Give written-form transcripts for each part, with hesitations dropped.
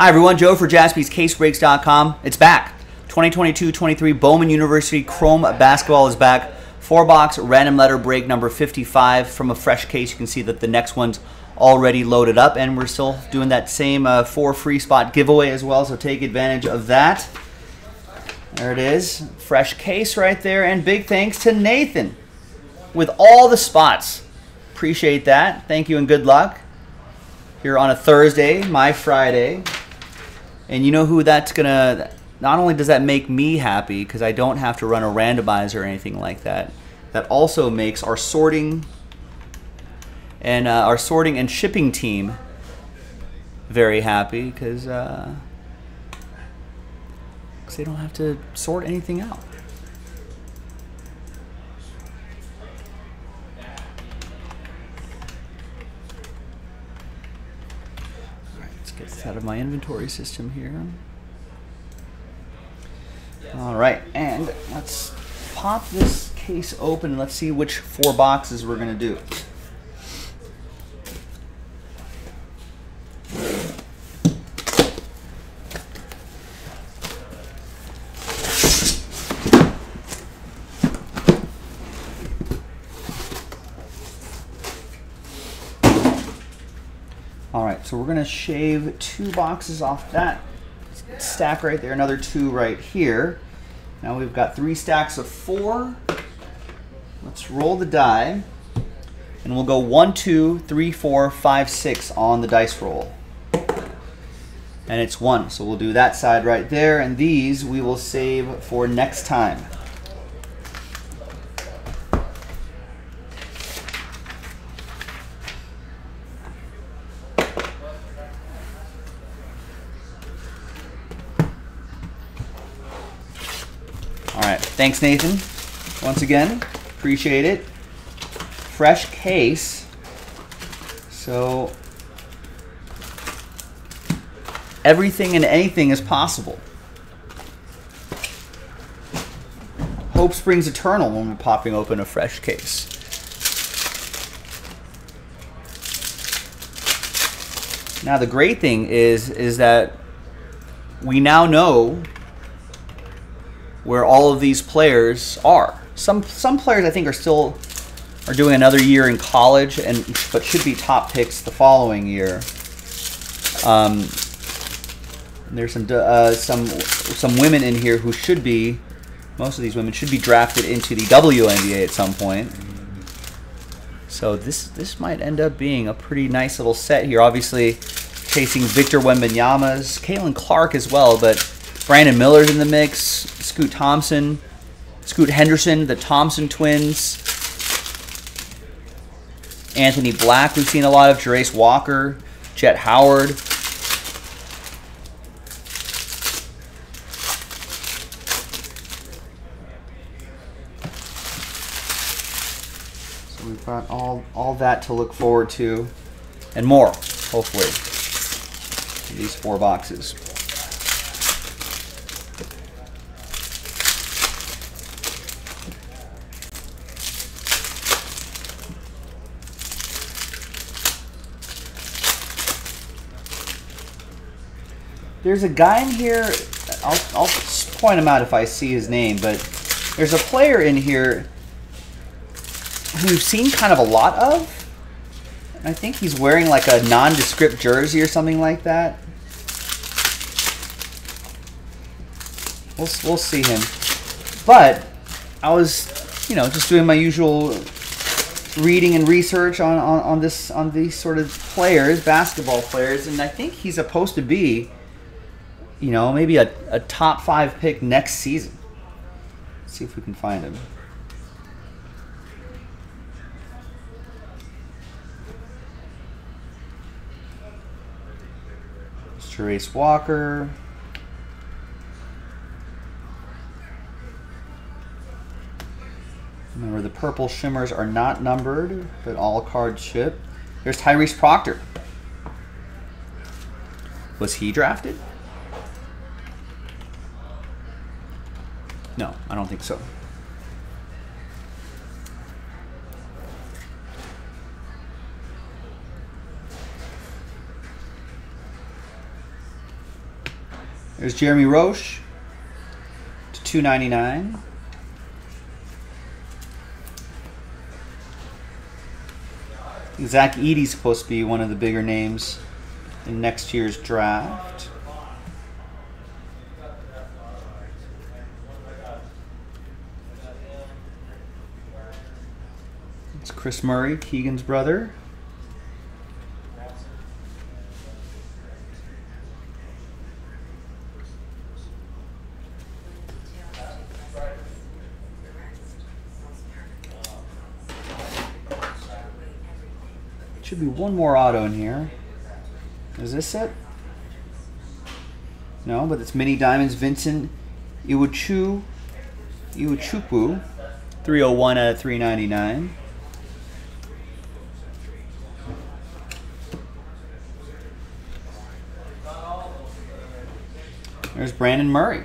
Hi everyone, Joe for JaspysCaseBreaks.com. It's back. 2022-23 Bowman University Chrome basketball is back. 4-box random letter break number 55 from a fresh case. You can see that the next one's already loaded up, and we're still doing that same 4 free spot giveaway as well, so take advantage of that. There it is, fresh case right there, and big thanks to Nathan with all the spots. Appreciate that. Thank you and good luck. Here on a Thursday, my Friday. And you know who that's gonna, not only does that make me happy because I don't have to run a randomizer or anything like that, that also makes our sorting and shipping team very happy because they don't have to sort anything out. All right, let's get this out of my inventory system here. All right, and let's pop this case open. Let's see which 4 boxes we're gonna do. So we're going to shave 2 boxes off that stack right there, another 2 right here. Now we've got 3 stacks of 4. Let's roll the die, and we'll go 1, 2, 3, 4, 5, 6 on the dice roll. And it's 1, so we'll do that side right there, and these we will save for next time. Thanks, Nathan, once again. Appreciate it. Fresh case. So everything and anything is possible. Hope springs eternal when we're popping open a fresh case. Now the great thing is that we now know where all of these players are. Some players I think are doing another year in college, but should be top picks the following year. There's some women in here who should be, most of these women should be drafted into the WNBA at some point. So this might end up being a pretty nice little set here. Obviously chasing Victor Wembanyama's, Caitlin Clark as well, but Brandon Miller's in the mix, Scoot Thompson, Scoot Henderson, the Thompson twins, Anthony Black, we've seen a lot of, Jarace Walker, Jett Howard. So we've got all that to look forward to and more, hopefully, in these 4 boxes. There's a guy in here, I'll point him out if I see his name, but there's a player in here who we've seen kind of a lot of. And I think he's wearing like a nondescript jersey or something like that. We'll see him. But I was, you know, just doing my usual reading and research on these sort of players, basketball players, and I think he's supposed to be, you know, maybe a top 5 pick next season. Let's see if we can find him. It's Jarace Walker. Remember, the purple shimmers are not numbered, but all cards ship. There's Tyrese Proctor. Was he drafted? No, I don't think so. There's Jeremy Roche to 299. Zach Edey's supposed to be one of the bigger names in next year's draft. It's Chris Murray, Keegan's brother. Should be one more auto in here. Is this it? No, but it's mini diamonds. Vincent Iwuchuku, 301 out of 399. There's Brandon Murray.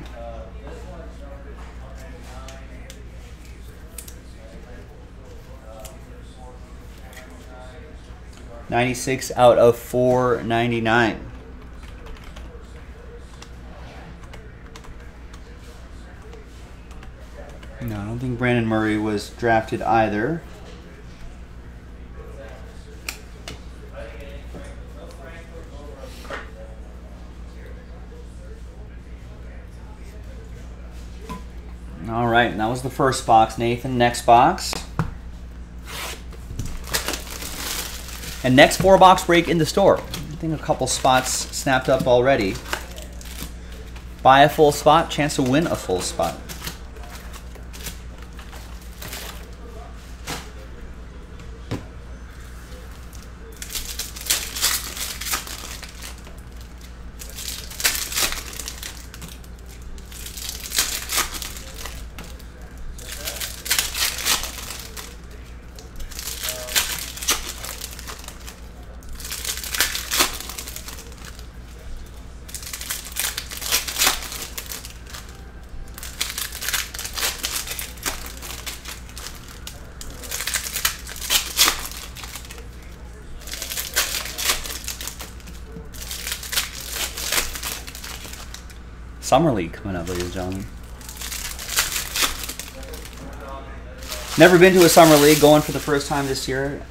$96 out of $499. No, I don't think Brandon Murray was drafted either. All right, and that was the first box, Nathan. Next box. And next four box break in the store. I think a couple spots snapped up already. Buy a full spot, chance to win a full spot. Summer League coming up, ladies and gentlemen. Never been to a Summer League, going for the first time this year.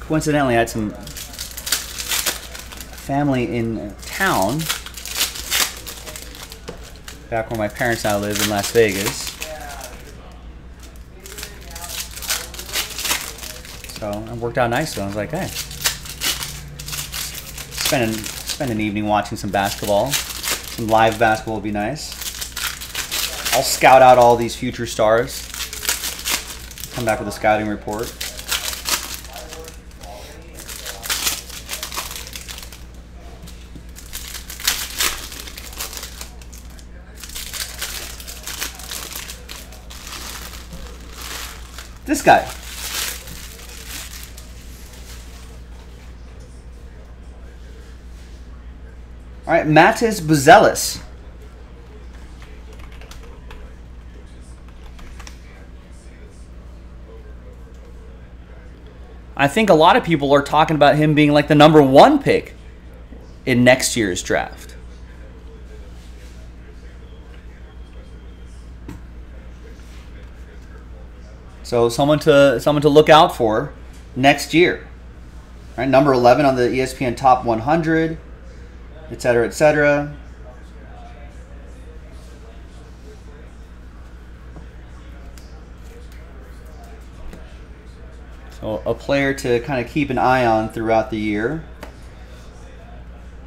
Coincidentally, I had some family in town, back where my parents now live in Las Vegas. So it worked out nicely. I was like, hey, spend an evening watching some basketball. Some live basketball would be nice. I'll scout out all these future stars. Come back with a scouting report. This guy. All right, Matas Buzelis. I think a lot of people are talking about him being like the #1 pick in next year's draft. So someone to look out for next year. All right, number 11 on the ESPN Top 100. Etc., etc. So a player to kind of keep an eye on throughout the year.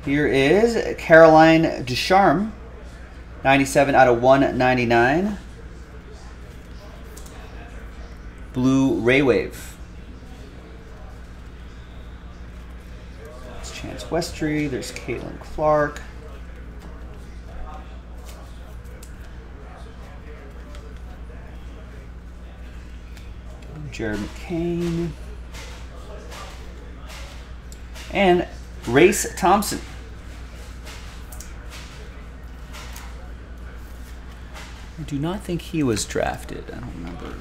Here is Caroline Ducharme, 97 out of 199. Blue Ray Wave. Chance Westry, there's Caitlin Clark. Jerry McCain. And Race Thompson. I do not think he was drafted. I don't remember.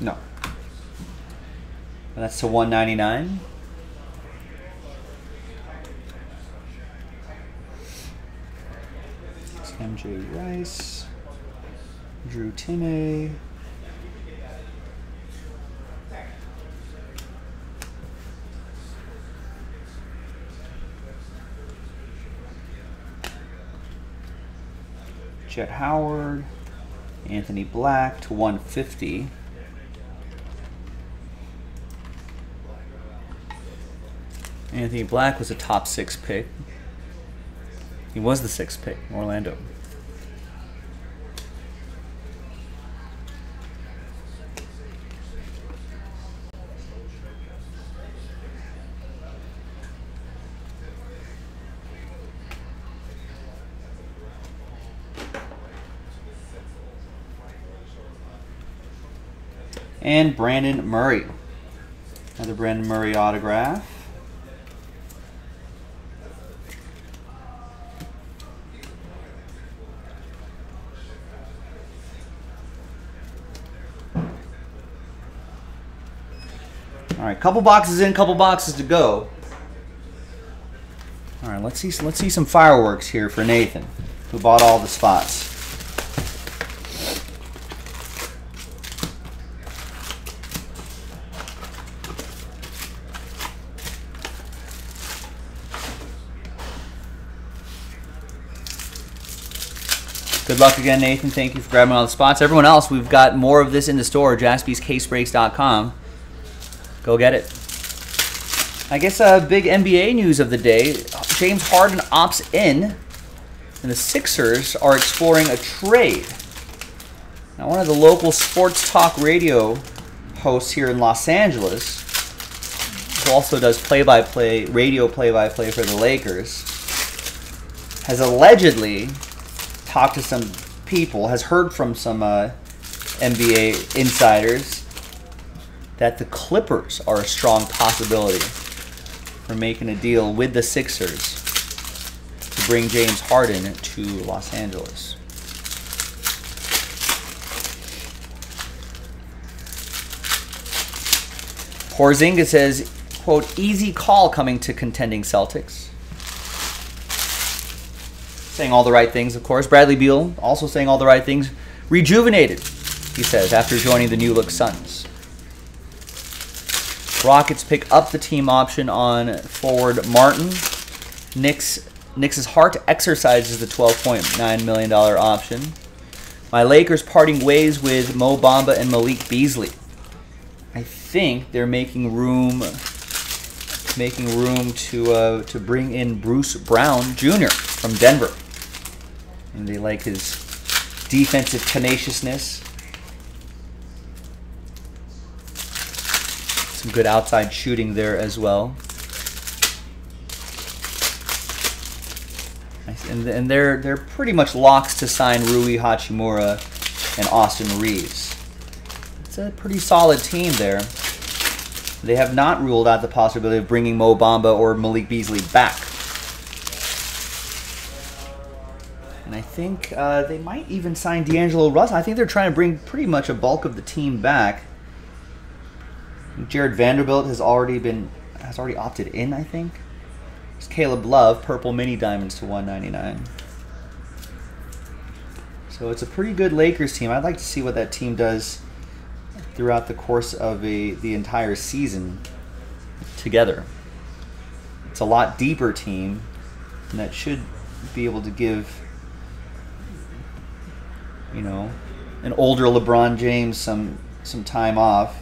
No. And that's to 199. MJ Rice, Drew Timme, Jett Howard, Anthony Black /150. Anthony Black was a top 6 pick. He was the 6th pick in Orlando. And Brandon Murray. Another Brandon Murray autograph. All right, couple boxes in, couple boxes to go. All right, let's see some fireworks here for Nathan, who bought all the spots. Good luck again, Nathan. Thank you for grabbing all the spots. Everyone else, we've got more of this in the store, JaspysCaseBreaks.com. Go get it. I guess big NBA news of the day. James Harden opts in, and the Sixers are exploring a trade. Now, one of the local sports talk radio hosts here in Los Angeles, who also does play-by-play, radio play-by-play for the Lakers, has allegedly talked to some people, has heard from some NBA insiders, that the Clippers are a strong possibility for making a deal with the Sixers to bring James Harden to Los Angeles. Porzingis says, quote, easy call coming to contending Celtics. Saying all the right things, of course. Bradley Beal also saying all the right things. Rejuvenated, he says, after joining the New Look Suns. Rockets pick up the team option on forward Martin. Knicks' Hart exercises the $12.9 million option. My Lakers parting ways with Mo Bamba and Malik Beasley. I think they're making room to bring in Bruce Brown Jr. from Denver. And they like his defensive tenaciousness. Some good outside shooting there as well. And they're pretty much locks to sign Rui Hachimura and Austin Reeves. It's a pretty solid team there. They have not ruled out the possibility of bringing Mo Bamba or Malik Beasley back. And I think they might even sign D'Angelo Russell. I think they're trying to bring pretty much a bulk of the team back. Jared Vanderbilt has already opted in, I think. It's Caleb Love, purple mini diamonds /199. So it's a pretty good Lakers team. I'd like to see what that team does throughout the course of the entire season together. It's a lot deeper team, and that should be able to give, you know, an older LeBron James some time off.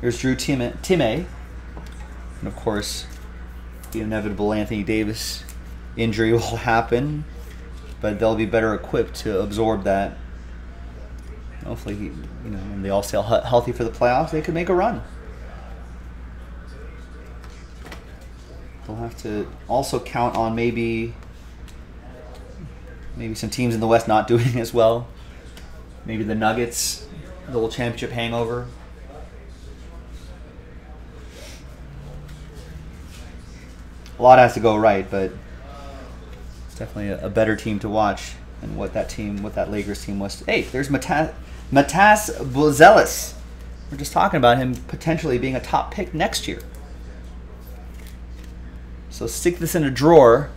Here's Drew Timme, and of course, the inevitable Anthony Davis injury will happen, but they'll be better equipped to absorb that. Hopefully, you know, when they all stay healthy for the playoffs, they could make a run. They'll have to also count on maybe some teams in the West not doing as well. Maybe the Nuggets, the little championship hangover. A lot has to go right, but it's definitely a better team to watch than what that Lakers team was. Hey, there's Matas Buzelis. We're just talking about him potentially being a top pick next year. So stick this in a drawer.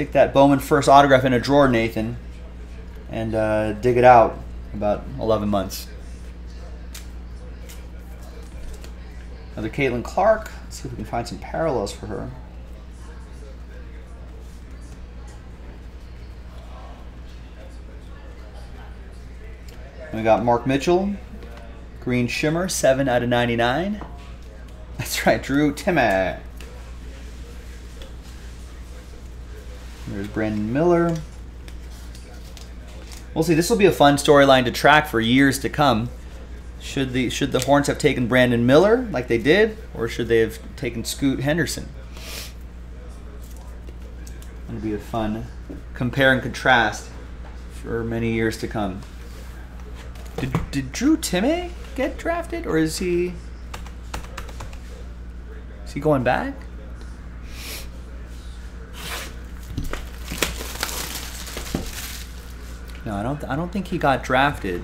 Stick that Bowman first autograph in a drawer, Nathan, and dig it out in about 11 months. Another Caitlin Clark. Let's see if we can find some parallels for her. And we got Mark Mitchell, Green Shimmer, 7/99. That's right, Drew Timme. There's Brandon Miller. We'll see. This will be a fun storyline to track for years to come. Should the Hornets have taken Brandon Miller like they did, or should they have taken Scoot Henderson? It'll be a fun compare and contrast for many years to come. Did Drew Timme get drafted, or is he going back? No, I don't think he got drafted.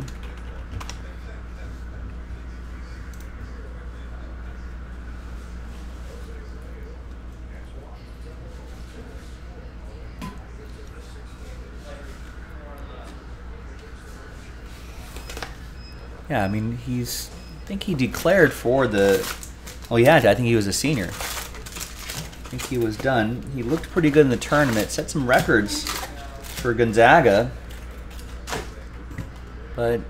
Yeah, I mean, I think he declared for the... Oh, yeah, I think he was a senior. I think he was done. He looked pretty good in the tournament. Set some records for Gonzaga. But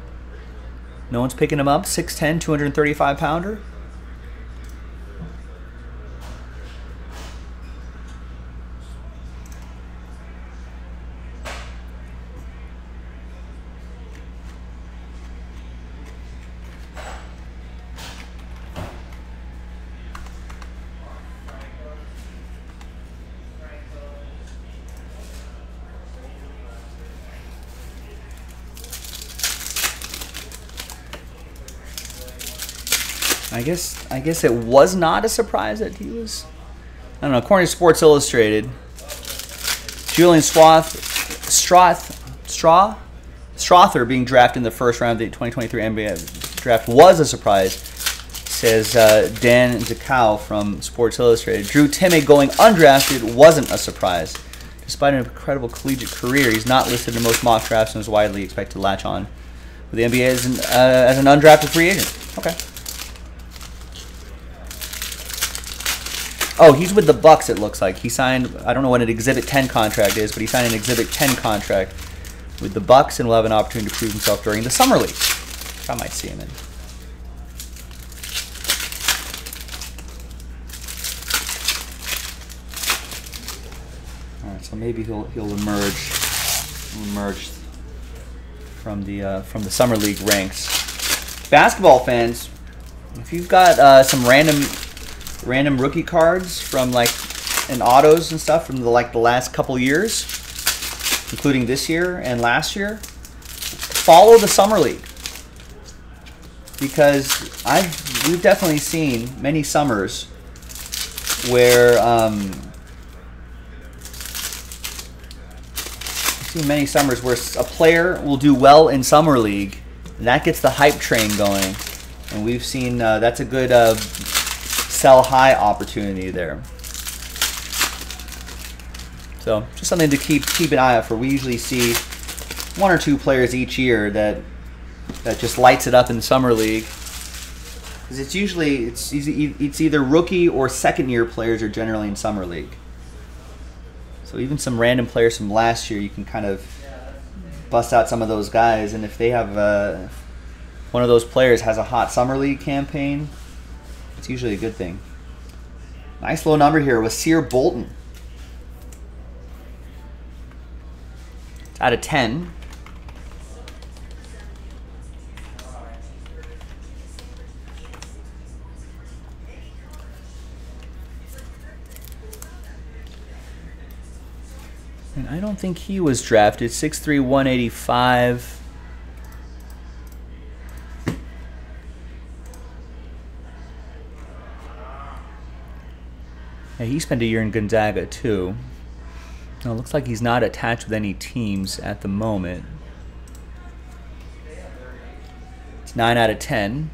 no one's picking him up. 6'10", 235-pounder. I guess it was not a surprise that he was. I don't know. According to Sports Illustrated, Julian Strother being drafted in the first round of the 2023 NBA draft was a surprise, says Dan Zakow from Sports Illustrated. Drew Timme going undrafted wasn't a surprise. Despite an incredible collegiate career, he's not listed in most mock drafts and is widely expected to latch on with the NBA as an undrafted free agent. Okay. Oh, he's with the Bucks, it looks like. He signed, I don't know what an Exhibit 10 contract is, but he signed an Exhibit 10 contract with the Bucks and will have an opportunity to prove himself during the summer league. I might see him in. All right, so maybe he'll emerge from the summer league ranks. Basketball fans, if you've got some random rookie cards from and autos and stuff from the last couple years, including this year and last year, follow the summer league, because we've definitely seen many summers where a player will do well in summer league, and that gets the hype train going, and we've seen that's a good sell high opportunity there. So just something to keep an eye out for. We usually see one or two players each year that just lights it up in the summer league, because it's either rookie or second year players are generally in summer league. So even some random players from last year, you can kind of bust out some of those guys, and if they have one of those players has a hot summer league campaign, it's usually a good thing. Nice low number here with Sear Bolton. It's out of 10. And I don't think he was drafted. 6'3", 185. Yeah, he spent a year in Gonzaga, too. Now, it looks like he's not attached with any teams at the moment. It's 9 out of 10.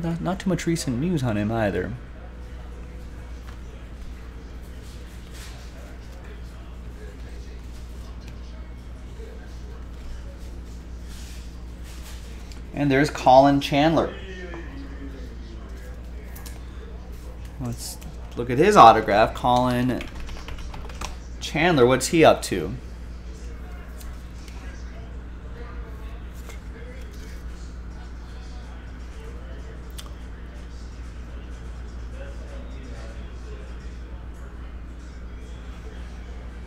Not too much recent news on him, either. And there's Colin Chandler. Let's look at his autograph. Colin Chandler, what's he up to?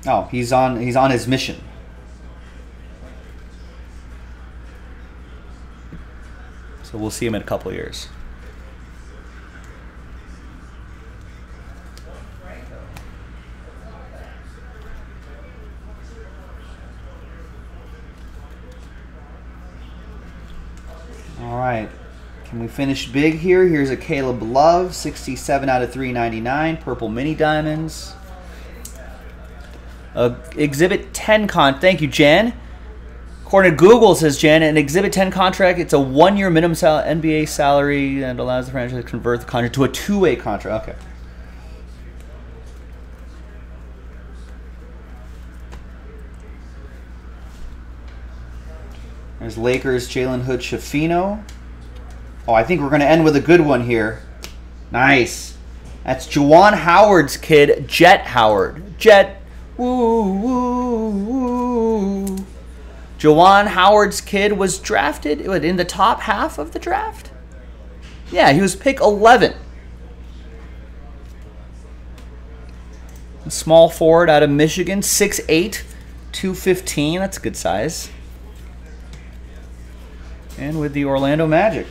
Oh, he's on his mission. So we'll see him in a couple of years. All right, can we finish big here? Here's a Caleb Love, 67 out of 399, purple mini diamonds. Exhibit 10 con. Thank you, Jan. According to Google, says Jan, an Exhibit 10 contract, it's a one-year minimum NBA salary and allows the franchise to convert the contract to a two-way contract. Okay. There's Lakers, Jalen Hood-Schifino. Oh, I think we're going to end with a good one here. Nice. That's Juwan Howard's kid, Jett Howard. Jett. Woo, woo, woo. Juwan Howard's kid was drafted in the top half of the draft. Yeah, he was pick 11. A small forward out of Michigan, 6'8", 215. That's a good size. And with the Orlando Magic.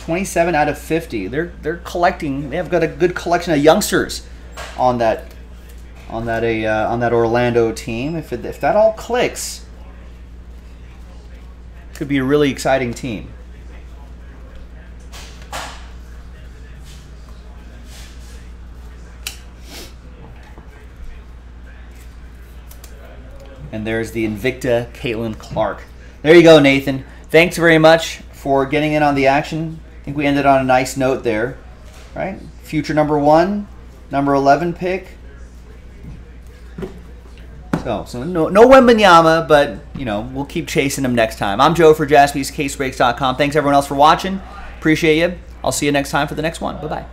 27 out of 50. They're collecting. They have got a good collection of youngsters on that. On that Orlando team, if that all clicks, could be a really exciting team. And there's the Invicta Caitlin Clark. There you go, Nathan. Thanks very much for getting in on the action. I think we ended on a nice note there, right? Future number 1, number 11 pick. So no Wembanyama, but, you know, we'll keep chasing him next time. I'm Joe for JaspysCaseBreaks.com. Thanks, everyone else, for watching. Appreciate you. I'll see you next time for the next one. Bye-bye.